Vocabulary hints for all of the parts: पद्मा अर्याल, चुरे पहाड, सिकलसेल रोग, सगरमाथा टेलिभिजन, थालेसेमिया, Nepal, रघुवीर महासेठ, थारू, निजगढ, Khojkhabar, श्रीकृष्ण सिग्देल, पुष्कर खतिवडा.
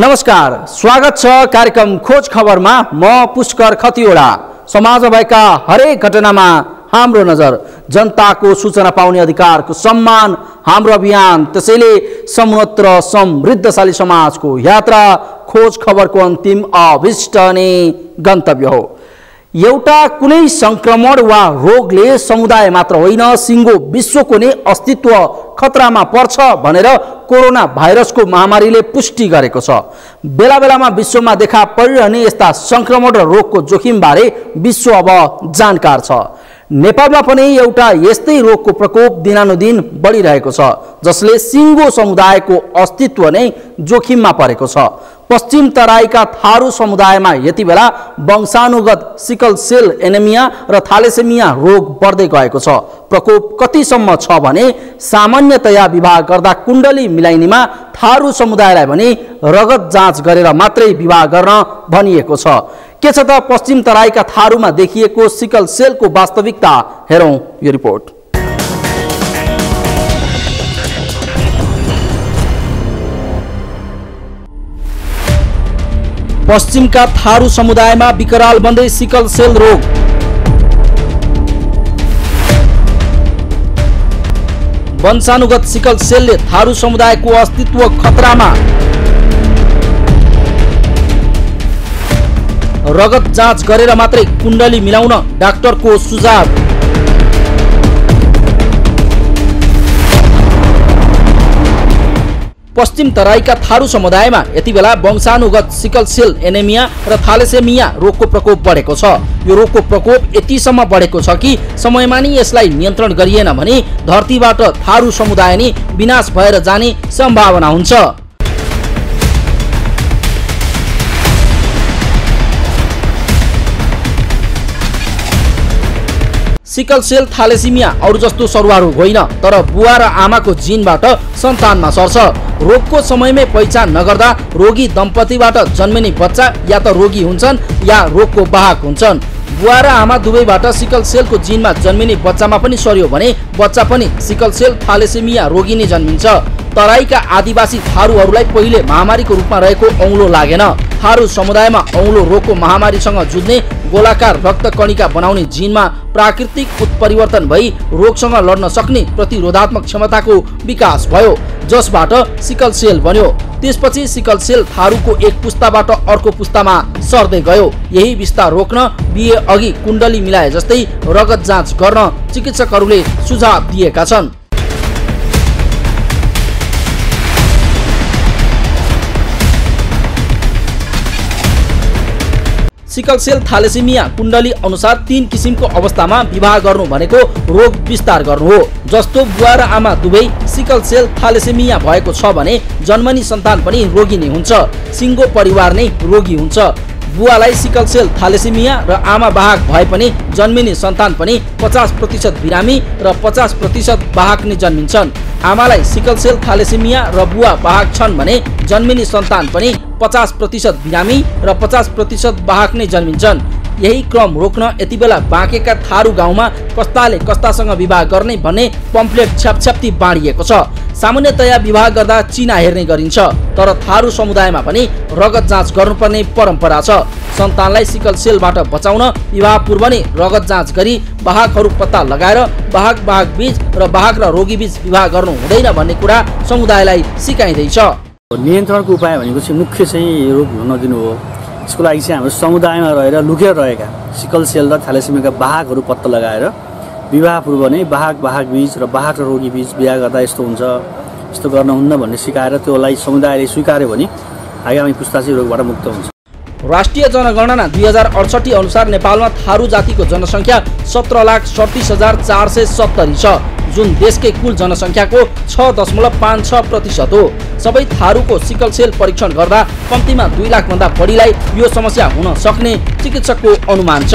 नमस्कार, स्वागत छ कार्यक्रम खोज खबरमा। म पुष्कर खतिवडा। समाज भएका हरेक घटनामा हाम्रो नजर, जनताको सूचना पाउने अधिकारको सम्मान हाम्रो अभियान। त्यसैले समृद्ध समृद्धशाली समाजको यात्रा खोज खबरको अन्तिम अभिष्ट नै गन्तव्य हो। एउटा कुनै संक्रमण वा रोगले समुदाय मात्र होइन, सिंगो विश्वको नै अस्तित्व खतरामा पर्छ भनेर कोरोना भाइरसको महामारीले पुष्टि गरेको छ। बेला बेलामा विश्वमा देखा परिरहने यस्ता संक्रमण र रोगको जोखिमबारे विश्व अब जानकार छ। नेपालमा पनि एउटा यस्तै रोगको प्रकोप दिनानुदिन बढिरहेको छ, जसले सिङ्गो समुदायको अस्तित्व नै जोखिममा परेको छ। पश्चिम तराईका थारू समुदायमा यति बेला वंशानुगत सिकलसेल एनेमिया र थालेसेमिया रोग बढ्दै गएको छ। प्रकोप कतिसम्म छ भने सामान्यतया विवाह गर्दा कुण्डली मिलाइनेमा थारू समुदायलाई भने रगत जाँच गरेर मात्रै विवाह गर्न भनिएको छ। के छ त पश्चिम तराईका थारूमा देखिएको सिकलसेलको वास्तविकता, हेरौँ यो रिपोर्ट। पश्चिमका थारू समुदायमा विकराल बन्दै सिकलसेल रोग। वंशानुगत सिकलसेलले थारू समुदायको अस्तित्व खतरामा। रगत जाँच गरेर मात्रै कुण्डली मिलाउन डाक्टरको सुझाव। पश्चिम तराईका थारू समुदायमा यति बेला वंशानुगत सिकलसेल एनेमिया र थालेसेमिया रोगको प्रकोप बढेको छ। यो रोगको प्रकोप यतिसम्म बढेको छ कि समयमा नै यसलाई नियन्त्रण गरिएन भने धरतीबाट थारू समुदाय नै विनाश भएर जाने सम्भावना हुन्छ। सिकलसेल थालेसेमिया अरू जस्तो सरुवा रोग होइन, तर बुवा र आमाको जिनबाट सन्तानमा सर्छ। रोगको समयमै पहिचान नगर्दा रोगी दम्पतिबाट जन्मिने बच्चा या त रोगी हुन्छन् या रोगको वाहक हुन्छन्। बुवा र आमा दुवैबाट सिकलसेलको जिनमा जन्मिने बच्चामा पनि सर्यो भने बच्चा पनि सिकलसेल थालेसेमिया रोगी नै जन्मिन्छ। तराईका आदिवासी थारूहरूलाई पहिले महामारीको रूपमा रहेको औँलो लागेन। थारू समुदायमा औँलो रोगको महामारीसँग जुझ्ने गोलाकार रक्तकणिका बनाउने जिनमा प्राकृतिक उत्परिवर्तन भई रोगसँग लड्न सक्ने प्रतिरोधात्मक क्षमताको विकास भयो, जसबाट सिकलसेल बन्यो। त्यसपछि सिकलसेल थारूको एक पुस्ताबाट अर्को पुस्तामा सर्दै गयो। यही विस्तार रोक्न बिहे अघि कुण्डली मिलाए जस्तै रगत जाँच गर्न चिकित्सकहरूले सुझाव दिएका छन्। सिकलसेल थालेसेमिया कुण्डली अनुसार 3 किसिमको अवस्थामा विवाह गर्नु भनेको रोग विस्तार गर्नु हो। जस्तो बुवा र आमा दुवै सिकलसेल थालेसेमिया भएको छ भने जन्मनी सन्तान पनि रोगी नै हुन्छ, सिङ्गो परिवार नै रोगी हुन्छ। बुवालाई सिकलसेल थालेसेमिया र आमा वाहक भए पनि जन्मिने सन्तान पनि 50% बिरामी र 50% वाहक नै जन्मिन्छन्। आमालाई सिकलसेल थालेसेमिया र बुवा वाहक छन् भने जन्मिने सन्तान पनि 50% बिरामी र 50% वाहक नै जन्मिन्छन्। यही क्रम रोक्न यति बेला बाँकेका थारू गाउँमा कस्ताले कस्तासँग विवाह गर्ने भन्ने पम्पलेट छ्यापछ्याप्ती बाँडिएको छ। सामान्यतया विवाह गर्दा चिना हेर्ने गरिन्छ, तर थारू समुदायमा पनि रगत जाँच गर्नुपर्ने परम्परा छ। सन्तानलाई सिकलसेलबाट बचाउन विवाह पूर्व नै रगत जाँच गरी वाहकहरू पत्ता लगाएर वाहक बीच र वाहक र रोगी बीच विवाह गर्नु हुँदैन भन्ने कुरा समुदायलाई सिकाइँदैछ। नियन्त्रणको उपाय भनेको चाहिँ मुख्य चाहिँ रोग हुन नदिनु हो। यसको लागि चाहिँ हाम्रो समुदायमा रहेर लुकेर रहेका सिकलसेल र थालेसेमियाका वाहकहरू पत्ता लगाएर विवाहपूर्व नै वाहक बीच र वाहक र रोगी बीच विवाह गर्दा यस्तो हुन्छ, यस्तो गर्न हुन्न भन्ने सिकाएर त्यसलाई समुदायले स्वीकार्यो भने आगामी पुस्ता चाहिँ रोगबाट मुक्त हुन्छ। राष्ट्रिय जनगणना 2068 अनुसार नेपालमा थारू जातिको जनसङ्ख्या 17,37,470 छ, जुन देशकै कुल जनसङ्ख्याको 6.56% हो। सबै थारूको सिकलसेल परीक्षण गर्दा कम्तीमा 2 लाख भन्दा बढीलाई यो समस्या हुन सक्ने चिकित्सकको अनुमान छ।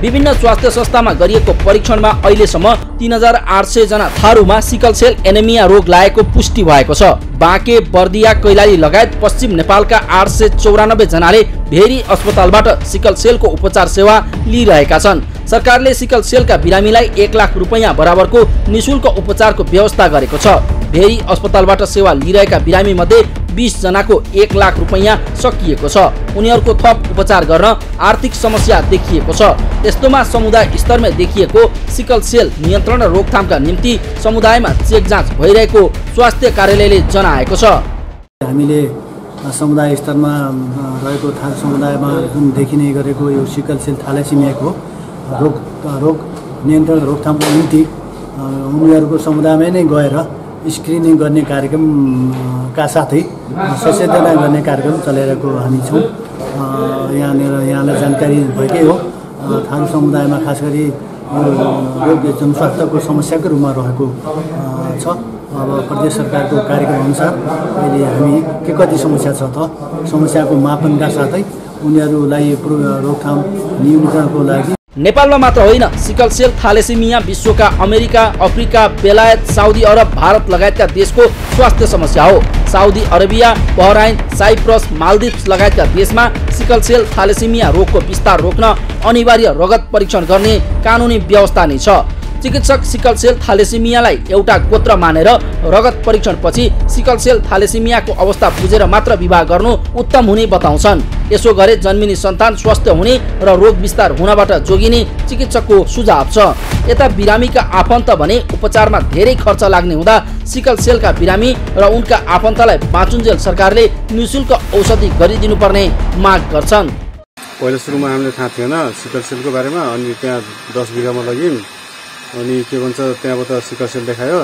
विभिन्न स्वास्थ्य संस्थामा गरिएको परीक्षणमा अहिलेसम्म 3,800 जना थारूमा सिकलसेल एनेमिया रोग लागेको पुष्टि भएको छ। बाँके, बर्दिया, कैलाली लगायत पश्चिम नेपालका 894 जनाले भेरी अस्पतालबाट सिकलसेलको उपचार सेवा लिइरहेका छन्। सरकारले सिकलसेलका बिरामीलाई 1 लाख रुपैयाँ बराबरको निशुल्क उपचारको व्यवस्था गरेको छ। भेरी अस्पतालबाट सेवा लिइरहेका बिरामी मध्ये 20 जनाको 1 लाख रुपैयाँ सकिएको छ। उनीहरूको थप उपचार गर्न आर्थिक समस्या देखिएको छ। यस्तोमा समुदाय स्तरमै देखिएको सिकलसेल नियन्त्रण र रोकथामका निम्ति समुदायमा चेक जाँच भइरहेको स्वास्थ्य कार्यालयले जनाएको छ। हामीले समुदाय स्तरमा रहेको समुदायमा जुन देखिने गरेको यो सिकलसेल थ्यालासेमियाको रोग नियन्त्रण रोकथामको निम्ति उनीहरूको समुदायमै नै गएर स्क्रिनिङ गर्ने कार्यक्रमका साथै सचेतना गर्ने कार्यक्रम चलाइरहेको हामी छौँ। यहाँनिर यहाँलाई जानकारी भएकै हो। थारू समुदायमा खास गरी रोग जनस्वास्थ्यको समस्याको रूपमा रहेको छ। अब प्रदेश सरकारको कार्यक्रम अनुसार अहिले हामी के कति समस्या छ त समस्याको मापनका साथै उनीहरूलाई रोकथाम नियन्त्रणको लागि नेपालमा मात्र होइन, सिकलसेल थ्यालासेमिया विश्वका अमेरिका, अफ्रिका, बेलायत, साउदी अरब, भारत लगायतका देशको स्वास्थ्य समस्या हो। Saudi Arabia, Bahrain, Cyprus, Maldives लगायतका देशमा सिकलसेल थ्यालासेमिया रोगको विस्तार रोक्न अनिवार्य रगत परीक्षण गर्ने कानुनी व्यवस्था नै छ। चिकित्सक सिकलसेल थ्यालासेमियालाई एउटा गोत्र मानेर रगत परीक्षणपछि सिकलसेल थ्यालासेमियाको अवस्था बुझेर मात्र विवाह गर्नु उत्तम हुने बताउँछन्। यसो गरे जन्मिने सन्तान स्वस्थ हुने र रोग विस्तार हुनबाट जोगिने चिकित्सकको सुझाव छ। यता बिरामीका आफन्त भने उपचारमा धेरै खर्च लाग्ने हुँदा सिकलसेलका बिरामी र उनका आफन्तलाई बाँचुन्जेल सरकारले निःशुल्क औषधि गरिदिनुपर्ने माग गर्छन्। पहिले सुरुमा हामीले थाहा थिएन सिकलसेलको बारेमा, अनि त्यहाँ 10 बिघामा लगिन् अनि के भन्छ त्यहाँबाट सिकलसेल देखायो।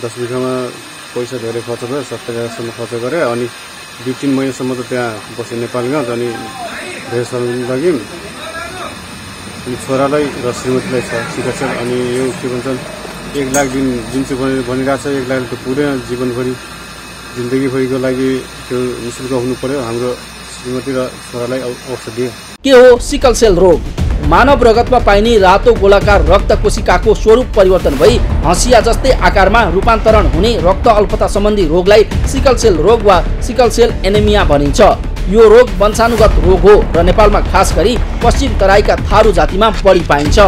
10 बिघामा पैसा धेरै खर्च भयो, 70,000 खर्च गरे। अनि 2-3 महिनासम्म त त्यहाँ बसे नेपालगञ्ज। अनि धेरै साल लग्यौँ। अनि छोरालाई र श्रीमतीलाई छ सिकलसेल। अनि यो के भन्छ 1 लाख दिन जुन चाहिँ भनिरहेको छ, 1 लाख त पुरै जीवनभरि जिन्दगीभरिको लागि त्यो निःशुल्क हुनु पर्यो। हाम्रो श्रीमती र छोरालाई औषधि के हो सिकलसेल रोग? मानव रगतमा पाइने रातो गोलाकार रक्त कोशिकाको स्वरूप परिवर्तन भई हँसिया जस्तै आकारमा रूपान्तरण हुने रक्त अल्पता सम्बन्धी रोगलाई सिकलसेल रोग वा सिकलसेल एनेमिया भनिन्छ। यो रोग वंशानुगत रोग हो र नेपालमा खास गरी पश्चिम तराईका थारू जातिमा बढी पाइन्छ।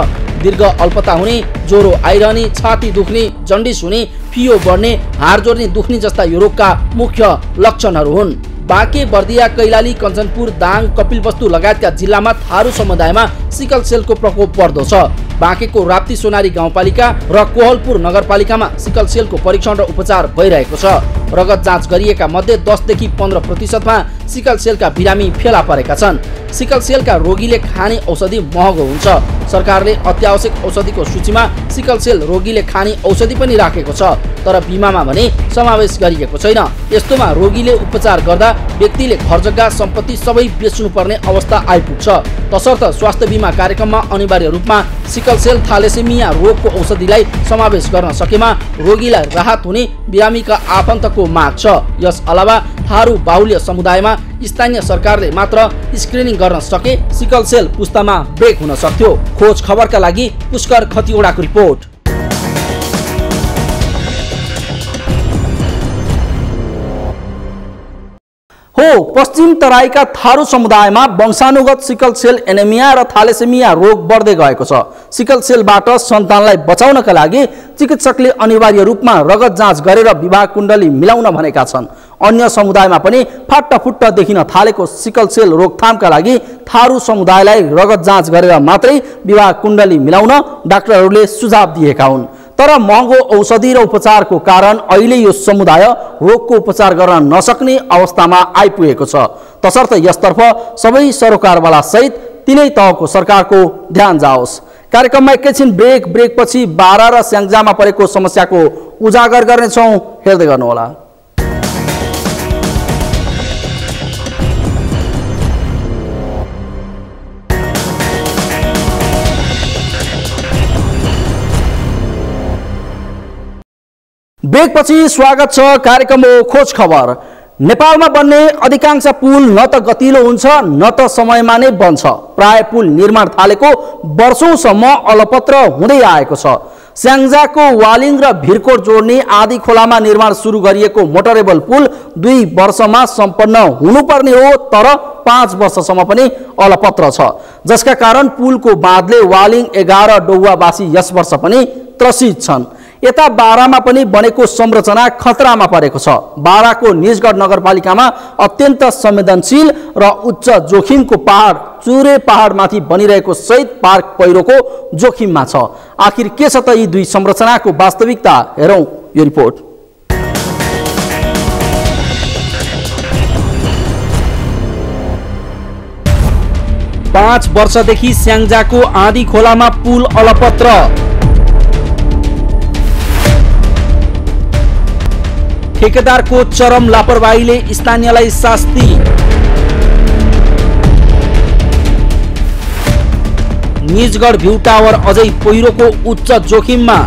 दीर्घ अल्पता हुने, ज्वरो आइरहने, छाती दुख्ने, जन्डिस हुने, फियो बढ्ने, हाड जोड्ने दुख्ने जस्ता यो रोगका मुख्य लक्षणहरू हुन्। बाँके, बर्दिया, कैलाली, कञ्चनपुर, दाङ, कपिलवस्तु लगायतका जिल्लामा थारू समुदायमा सिकलसेलको प्रकोप पर्दो छ। बाँकेको राप्ती सोनारी गाउँपालिका र कोहलपुर नगरपालिकामा सिकलसेलको परीक्षण र उपचार भइरहेको छ। रगत जाँच गरिएका मध्ये 10-15%मा सिकलसेलका बिरामी फेला परेका छन्। सिकलसेलका रोगीले खाने औषधि महँगो हुन्छ। सरकारले अत्यावश्यक औषधिको सूचीमा सिकलसेल रोगीले खाने औषधि पनि राखेको छ, तर बिमामा भने समावेश गरिएको छैन। यस्तोमा रोगीले उपचार गर्दा व्यक्तिले घर जग्गा सम्पत्ति सबै बेच्नुपर्ने अवस्था आइपुग्छ। तसर्थ स्वास्थ्य बिमा कार्यक्रममा अनिवार्य रूपमा सिकलसेल थ्यालासेमिया रोगको औषधिलाई समावेश गर्न सकेमा रोगीलाई राहत हुने बिरामीका आफन्तको माग छ। यस अलावा थारू बाहुल्य समुदायमा स्थानीय सरकारले मात्र स्क्रिनिङ गर्न सके सिकलसेल पुस्तामा ब्रेक हुन सक्थ्यो। खोज खबरका लागि पुष्कर खतिवडाको रिपोर्ट। हो, पश्चिम तराईका थारू समुदायमा वंशानुगत सिकलसेल एनेमिया र थ्यालासेमिया रोग बढ्दै गएको छ। सिकलसेलबाट सन्तानलाई बचाउनका लागि चिकित्सकले अनिवार्य रूपमा रगत जाँच गरेर विवाह कुण्डली मिलाउन भनेका छन्। अन्य समुदायमा पनि फाटाफुट्ट देखिन थालेको सिकलसेल रोकथामका लागि थारू समुदायलाई रगत जाँच गरेर मात्रै विवाह कुण्डली मिलाउन डाक्टरहरूले सुझाव दिएका हुन्। तर महँगो औषधि र उपचारको कारण अहिले यो समुदाय रोगको उपचार गर्न नसक्ने अवस्थामा आइपुगेको छ। तसर्थ यसतर्फ सबै सरोकारवाला सहित तिनै तहको सरकारको ध्यान जाओस्। कार्यक्रममा एकैछिन ब्रेकपछि बारा र स्याङ्जामा परेको समस्याको उजागर गर्नेछौँ, हेर्दै गर्नुहोला। ब्रेकपछि स्वागत छ। कार्यक्रम हो खोज खबर। नेपालमा बन्ने अधिकांश पुल न त गतिलो हुन्छ न त समयमा नै बन्छ। प्राय पुल निर्माण थालेको वर्षौंसम्म अलपत्र हुँदै आएको छ। स्याङ्जाको वालिङ र भिरकोट जोड्ने आदि खोलामा निर्माण सुरु गरिएको मोटरेबल पुल 2 वर्षमा सम्पन्न हुनुपर्ने हो, तर 5 वर्षसम्म पनि अलपत्र छ। जसका कारण पुलको बाँधले वालिङ 11 डौवावासी यस वर्ष पनि त्रसित छन्। यता बारामा पनि बनेको संरचना खतरामा परेको छ। बाराको निजगढ नगरपालिकामा अत्यन्त संवेदनशील र उच्च जोखिमको पहाड चुरे पहाडमाथि बनिरहेको शहीद पार्क पहिरोको जोखिममा छ। आखिर के छ त यी दुई संरचनाको वास्तविकता, हेरौं यो रिपोर्ट। पांच वर्षदेखि स्याङजाको आँधी खोलामा पुल अलपत्र। ठेकेदारको चरम लापरवाहीले स्थानीयलाई शास्ति। निजगढ भ्यू टावर अझै पहिरोको उच्च जोखिममा।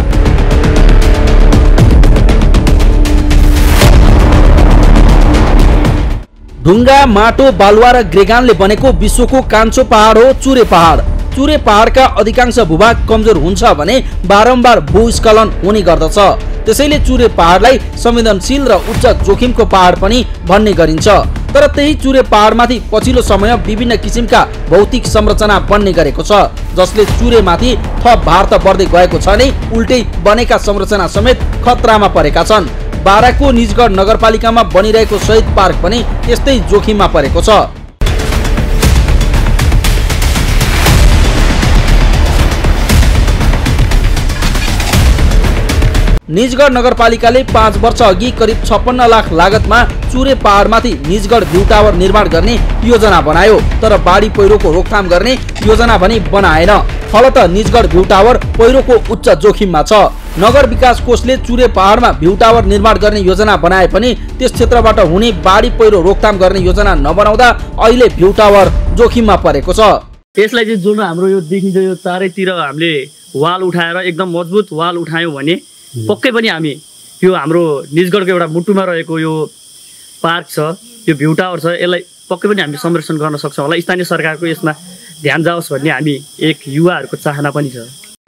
ढुङ्गा, माटो, बालुवा र ग्रेगानले बनेको विश्वको कान्छो पहाड हो चुरे पहाड। चुरे पहाडका अधिकांश भूभाग कमजोर हुन्छ भने बारम्बार भूस्खलन हुने गर्दछ। त्यसैले चुरे पहाडलाई संवेदनशील र उच्च जोखिमको पहाड पनि भन्ने गरिन्छ। तर त्यही चुरे पहाडमाथि पछिल्लो समय विभिन्न किसिमका भौतिक संरचना बन्ने गरेको छ, जसले चुरेमाथि थप भार त बढ्दै गएको छ नै, उल्टै बनेका संरचना समेत खतरामा परेका छन्। बाराको निजगढ नगरपालिकामा बनिरहेको शहीद पार्क पनि त्यस्तै जोखिममा परेको छ। निजगढ नगरपालिकाले 5 वर्षअघि करिब 56 लाख लागतमा चुरे पहाडमाथि निजगढ भ्यू टावर निर्माण गर्ने योजना बनायो, तर बाढी पहिरोको रोकथाम गर्ने योजना भने बनाएन। फलत निजगढ भ्यू टावर पहिरोको उच्च जोखिममा छ। नगर विकास कोषले चुरे पहाडमा भ्यू टावर निर्माण गर्ने योजना बनाए पनि त्यस क्षेत्रबाट हुने बाढी पहिरो रोकथाम गर्ने योजना नबनाउँदा अहिले भ्यू टावर जोखिममा परेको छ। त्यसलाई चाहिँ जुन हाम्रो यो देखिन्छ, यो चारैतिर हामीले वाल उठाएर एकदम मजबुत वाल उठायौँ भने पक्कै पनि हामी यो हाम्रो निजगढको एउटा मुटुमा रहेको यो पार्क छ, यो भ्यू टावर छ, यसलाई पक्कै पनि हामी संरक्षण गर्न सक्छौँ होला। स्थानीय सरकारको यसमा ध्यान जाओस् भन्ने हामी एक युवाहरूको चाहना पनि छ।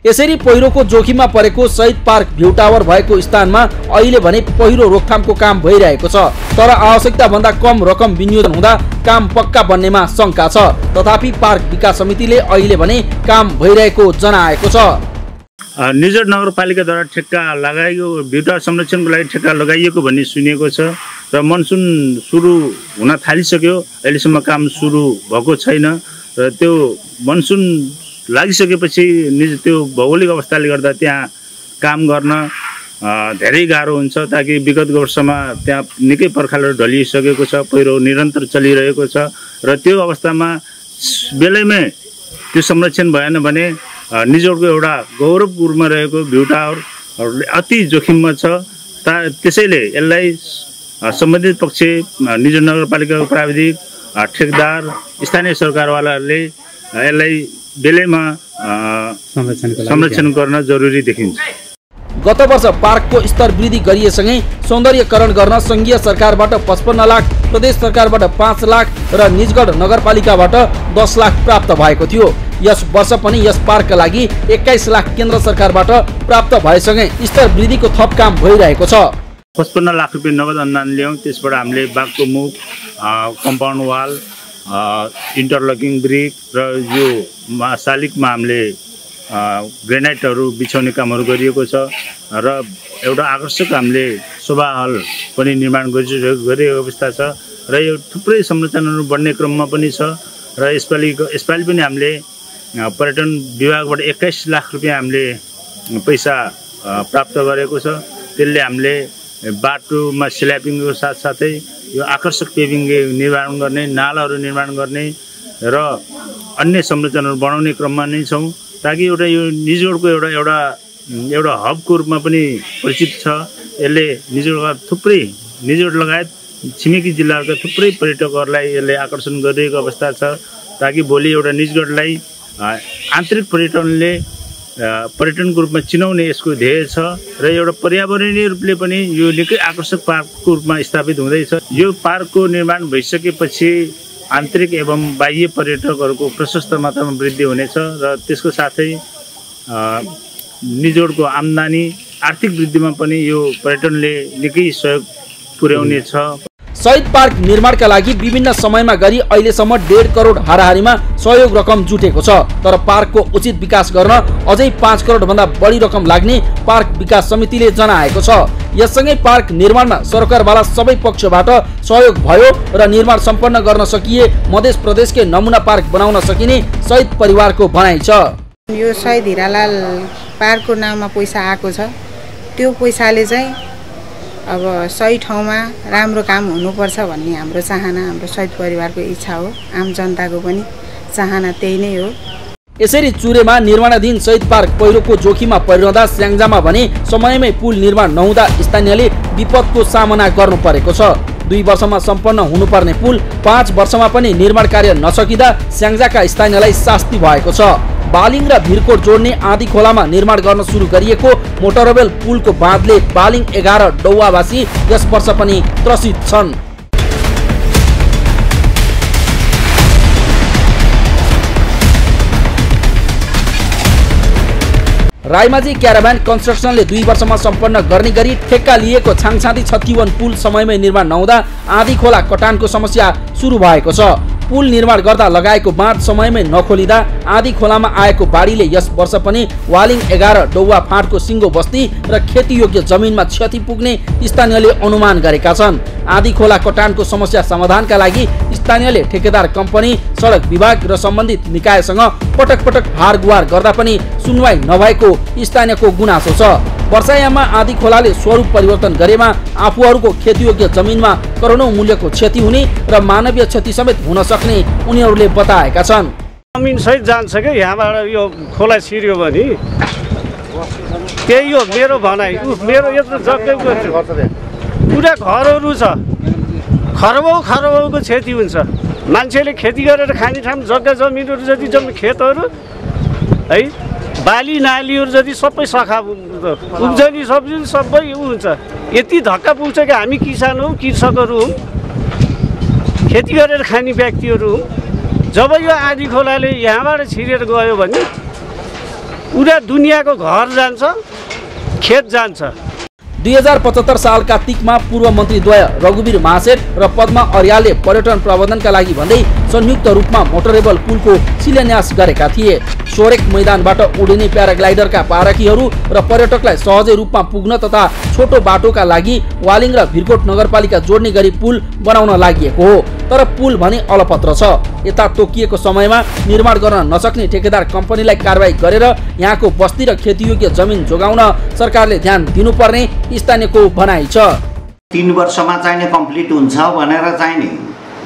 यसरी पहिरोको जोखिममा परेको शहीद पार्क भ्यू टावर भएको स्थानमा अहिले भने पहिरो रोकथामको काम भइरहेको छ, तर आवश्यकता भन्दा कम रकम विनियोजन हुँदा काम पक्का बन्नेमा शंका छ। तथापि पार्क विकास समितिले अहिले भने काम भइरहेको जनाएको छ। निजगढ नगरपालिकाद्वारा ठेक्का लगाइयो भ्यू टावर संरक्षणको लागि ठेक्का लगाइएको भन्ने सुनिएको छ र मनसुन सुरु हुन थालिसक्यो, अहिलेसम्म काम सुरु भएको छैन र त्यो मनसुन लागिसकेपछि त्यो भौगोलिक अवस्थाले गर्दा त्यहाँ काम गर्न धेरै गाह्रो हुन्छ। ताकि विगत वर्षमा त्यहाँ निकै पर्खालहरू ढलिसकेको छ, पहिरो निरन्तर चलिरहेको छ र त्यो अवस्थामा बेलैमै त्यो संरक्षण भएन भने निजगढको एउटा गौरवपूर्वमा रहेको भ्यू टावर अति जोखिममा छ। त्यसैले यसलाई सम्बन्धित पक्ष निजगढ नगरपालिकाको प्राविधिक, ठेकदार, स्थानीय सरकारवालाहरूले यसलाई बेलैमा संरक्षण गर्न जरुरी देखिन्छ। गत वर्ष पार्कको स्तर वृद्धि गरिएसँगै सौन्दर्यकरण गर्न संघीय सरकारबाट 55 लाख, प्रदेश सरकारबाट 5 लाख र निजगढ नगरपालिकाबाट 10 लाख प्राप्त भएको थियो। यस वर्ष पनि यस पार्कका लागि 21 लाख केन्द्र सरकारबाट प्राप्त भएसँगै स्तर वृद्धिको थप काम भइरहेको छ। 55 लाख रुपियाँ नगद अनुदान ल्यायौँ, त्यसबाट हामीले बाघको मुख, कम्पाउन्ड वाल, इन्टरलकिङ ब्रिक र यो शालिकमा हामीले ग्रेनाइटहरू बिछाउने कामहरू गरिएको छ र एउटा आकर्षक हामीले शोभा हल पनि निर्माण गरिरहेको अवस्था छ र यो थुप्रै संरचनाहरू बन्ने क्रममा पनि छ र यसपालि पनि हामीले पर्यटन विभागबाट 21 लाख रुपियाँ हामीले पैसा प्राप्त गरेको छ। त्यसले हामीले बाटोमा स्ल्यापिङको साथसाथै यो आकर्षक पेभिङ निर्माण गर्ने, नालाहरू निर्माण गर्ने र अन्य संरचनाहरू बनाउने क्रममा नै छौँ, ताकि एउटा यो निजगढको एउटा एउटा एउटा हबको रूपमा पनि परिचित छ। यसले निजगढका थुप्रै, निजगढ लगायत छिमेकी जिल्लाहरूका थुप्रै पर्यटकहरूलाई यसले आकर्षण गरिरहेको अवस्था छ, ताकि भोलि एउटा निजगढलाई आन्तरिक पर्यटनले पर्यटनको रूपमा चिनाउने यसको ध्येय छ र एउटा पर्यावरणीय रूपले पनि यो निकै आकर्षक पार्कको रूपमा स्थापित हुँदैछ। यो पार्कको निर्माण भइसकेपछि आन्तरिक एवं बाह्य पर्यटकहरूको प्रशस्त मात्रामा वृद्धि हुनेछ र त्यसको साथै निजगढको आम्दानी आर्थिक वृद्धिमा पनि यो पर्यटनले निकै सहयोग पुर्याउनेछ। शहीद पार्क निर्माणका लागि विभिन्न समयमा गरी अहिलेसम्म 1.5 करोड हाराहारीमा सहयोग रकम जुटेको छ। तर पार्कको उचित विकास गर्न अझै 5 करोड भन्दा बढी रकम लाग्ने पार्क विकास समितिले जनाएको छ। यससँगै पार्क निर्माणमा सरकारवाला सबै पक्षबाट सहयोग भयो र निर्माण सम्पन्न गर्न सकिए मध्य प्रदेशकै नमुना पार्क बनाउन सकिने शहीद परिवारको भनाइ छ। यो शहीद हिरालाल पार्कको नाममा पैसा आएको छ, त्यो पैसाले चाहिँ अब सही ठाउँमा राम्रो काम हुनुपर्छ भन्ने हाम्रो चाहना, हाम्रो शहीद परिवारको इच्छा हो, आम जनताको पनि चाहना त्यही नै हो। यसरी चुरेमा निर्माणाधीन शहीद पार्क पहिरोको जोखिममा परिरहँदा स्याङजामा भने समयमै पुल निर्माण नहुँदा स्थानीयले विपदको सामना गर्नु परेको छ। 2 वर्षमा सम्पन्न हुनुपर्ने पुल 5 वर्षमा पनि निर्माण कार्य नसकिँदा स्याङजाका स्थानीयलाई शास्ति भएको छ। बालिङ र भिरकोट जोड्ने आदि खोलामा निर्माण गर्न सुरु गरिएको मोटरवेल पुलको बाँधले बालिङ 11 डौवावासी यस वर्ष पनि त्रसित छन्। रायमाझी क्याराभान कन्स्ट्रक्सनले 2 वर्षमा सम्पन्न गर्ने गरी ठेक्का लिएको छाङछाँदी 56 पुल समयमै निर्माण नहुँदा आधी खोला कटानको समस्या सुरु भएको छ। पुल निर्माण गर्दा लगाएको बाँध समयमै नखोलिँदा आधी खोलामा आएको बाढीले यस वर्ष पनि वालिङ 11 डौवा फाँटको सिङ्गो बस्ती र खेतीयोग्य जमिनमा क्षति पुग्ने स्थानीयले अनुमान गरेका छन्। आधी खोला कटानको समस्या समाधानका लागि स्थानीयले ठेकेदार कम्पनी, सडक विभाग र सम्बन्धित निकायसँग पटक-पटक हारगुहार गर्दा पनि सुनवाई नभएको स्थानीयको गुनासो छ। वर्षायाममा आधी खोलाले स्वरूप परिवर्तन गरेमा आफूहरूको खेतीयोग्य जमिनमा करोडौं मूल्यको क्षति हुने र मानवीय क्षति समेत हुन सक्ने उनीहरूले बताएका छन्। जमिन सहित जान्छ के यहाँबाट यो खोला छिर्यो भने त्यही हो मेरो भनाइ। मेरो यत्रो जग्गाको पुरा घरहरू छ, खरबौँ क्षति हुन्छ। मान्छेले खेती गरेर खाने ठाउँ जग्गा जमिनहरू जति जम्मै खेतहरू है बाली नालीहरू जति सबै सखा उब्जनी सब्जी सबै हुन्छ। यति धक्का पुग्छ कि हामी किसान हौँ, कृषकहरू हौँ, खेती गरेर खाने व्यक्तिहरू हौँ। जब यो आधी खोलाले यहाँबाट छिरेर गयो भने पुरा दुनियाँको घर जान्छ, खेत जान्छ। 2075 सालका तिकमा पूर्व मन्त्रीद्वय रघुवीर महासेठ र पद्मा अर्यालले पर्यटन प्रबन्धनका लागि भन्दै संयुक्त रूपमा मोटरेबल पुलको शिलान्यास गरेका थिए। सोरेक मैदानबाट उडिने प्याराग्लाइडरका पारखीहरू र पर्यटकलाई सहजै रूपमा पुग्न तथा छोटो बाटोका लागि वालिङ र भिरकोट नगरपालिका जोड्ने गरी पुल बनाउन लागिएको हो। तर पुल भने अलपत्र छ। यता तोकिएको समयमा निर्माण गर्न नसक्ने ठेकेदार कम्पनीलाई कारवाही गरेर यहाँको बस्ती र खेतीयोग्य जमिन जोगाउन सरकारले ध्यान दिनुपर्ने स्थानीयको भनाइ छ। 3 वर्षमा चाहिने कम्प्लिट हुन्छ भनेर चाहिने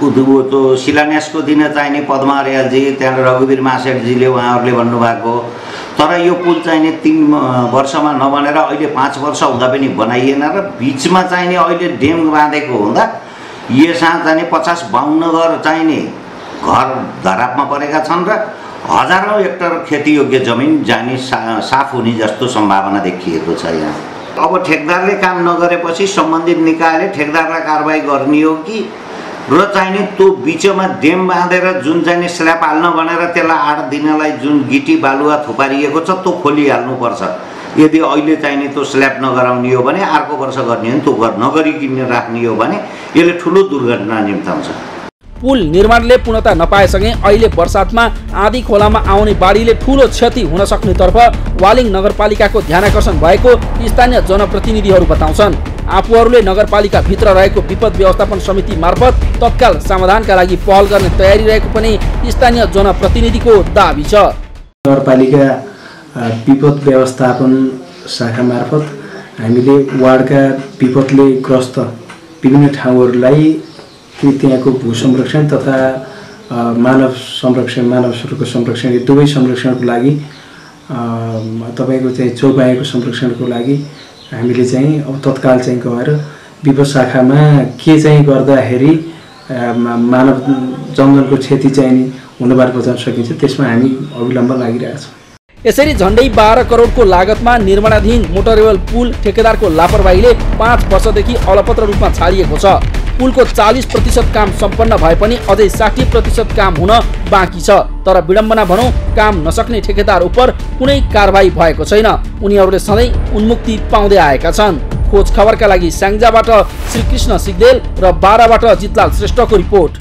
त्यो शिलान्यासको दिन चाहिने पद्मा अर्यालजी त्यहाँबाट रघुवीर महासेठजीले उहाँहरूले भन्नुभएको, तर यो पुल चाहिने 3 वर्षमा नबनेर अहिले 5 वर्ष हुँदा पनि बनाइएन र बिचमा चाहिने अहिले ड्याम बाँधेको हुँदा यसमा चाहिने 50-52 घर चाहिने घर धरापमा परेका छन् र हजारौँ हेक्टर खेतीयोग्य जमिन जाने साफ हुने जस्तो सम्भावना देखिएको छ। यहाँ अब ठेकदारले काम नगरेपछि सम्बन्धित निकायले ठेकदारलाई कारबाही गर्ने हो कि र चाहिने त्यो बिचमा ड्याम बाँधेर जुन चाहिने स्ल्याब हाल्न भनेर त्यसलाई आड दिनलाई जुन गिटी बालुवा थुपारिएको छ त्यो खोलिहाल्नुपर्छ। यदि अहिले चाहिने त्यो स्ल्याब नगराउने हो भने अर्को वर्ष गर्ने हो, त्यो नगरिकन राख्ने हो भने यसले ठुलो दुर्घटना निम्ताउँछ। पुल निर्माणले पूर्णता नपाएसँगै अहिले बर्सातमा आधी खोलामा आउने बाढीले ठूलो क्षति हुन सक्नेतर्फ वालिङ नगरपालिकाको ध्यानाकर्षण भएको स्थानीय जनप्रतिनिधिहरू बताउँछन्। आफूहरूले नगरपालिकाभित्र रहेको विपद व्यवस्थापन समिति मार्फत तत्काल समाधानका लागि पहल गर्ने तयारी रहेको पनि स्थानीय जनप्रतिनिधिको दाबी छ। नगरपालिका विपद व्यवस्थापन शाखा मार्फत हामीले वार्डका विपदले ग्रस्त विभिन्न ठाउँहरूलाई त्यहाँको भू संरक्षण तथा मानव संरक्षण, मानव स्रोतको संरक्षण, यो दुवै संरक्षणको लागि तपाईको चाहिँ चौपाएको संरक्षणको लागि हामीले चाहिँ अब तत्काल चाहिँ गएर विपद शाखामा के चाहिँ गर्दाखेरि मानव जङ्गलको क्षति चाहिने हुनबाट बचाउन सकिन्छ त्यसमा हामी अविलम्ब लागिरहेछौँ। यसरी झण्डै 12 करोडको लागतमा निर्माणाधीन मोटरवेल पुल ठेकेदारको लापरवाहीले 5 वर्षदेखि अलपत्र रूपमा छाडिएको छ। पुलको 40% काम सम्पन्न भए पनि अझै 60% काम हुन बाँकी छ। तर विडम्बना भनौँ, काम नसक्ने ठेकेदार उपर कुनै कारबाही भएको छैन। उनीहरूले सधैँ उन्मुक्ति पाउँदै आएका छन्। खोज खबर का लागि स्याङ्जाबाट श्रीकृष्ण सिग्देल र बाराबाट जितलाल श्रेष्ठको रिपोर्ट।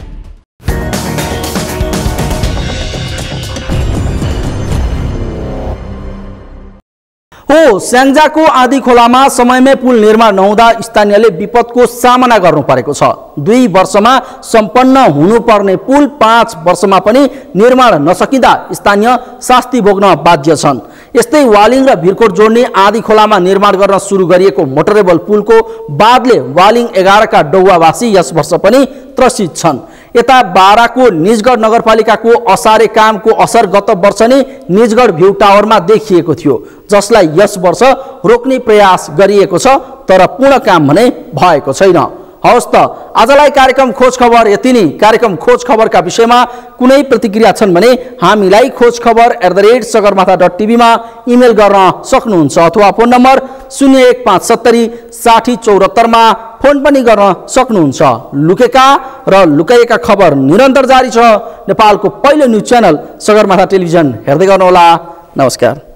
हो स्याङ्जाको आदि खोलामा समयमै पुल निर्माण नहुँदा स्थानीयले विपदको सामना गर्नु परेको छ। 2 वर्षमा सम्पन्न हुनुपर्ने पुल 5 वर्षमा पनि निर्माण नसकिँदा स्थानीय शास्ति भोग्न बाध्य छन्। यस्तै वालिङ र भिरकोट जोड्ने आदि खोलामा निर्माण गर्न सुरु गरिएको मोटरेबल पुलको बादले वालिङ 11 का डौवावासी यस वर्ष पनि त्रसित छन्। यता 12 को निजगढ नगरपालिकाको असारे कामको असर गत वर्ष नै निजगढ भ्यू टावरमा देखिएको थियो, जसलाई यस वर्ष रोक्ने प्रयास गरिएको छ तर पूर्ण काम भने भएको छैन। हवस् त आजलाई कार्यक्रम खोज खबर यति नै। कार्यक्रम खोज खबरका विषयमा कुनै प्रतिक्रिया छन् भने हामीलाई khojkhabar@sagarmatha.tv मा इमेल गर्न सक्नुहुन्छ अथवा फोन नम्बर 01570 6074 मा फोन पनि गर्न सक्नुहुन्छ। लुकेका र लुकाइएका खबर निरन्तर जारी छ। नेपालको पहिलो न्यूज च्यानल सगरमाथा टेलिभिजन हेर्दै गर्नुहोला। नमस्कार।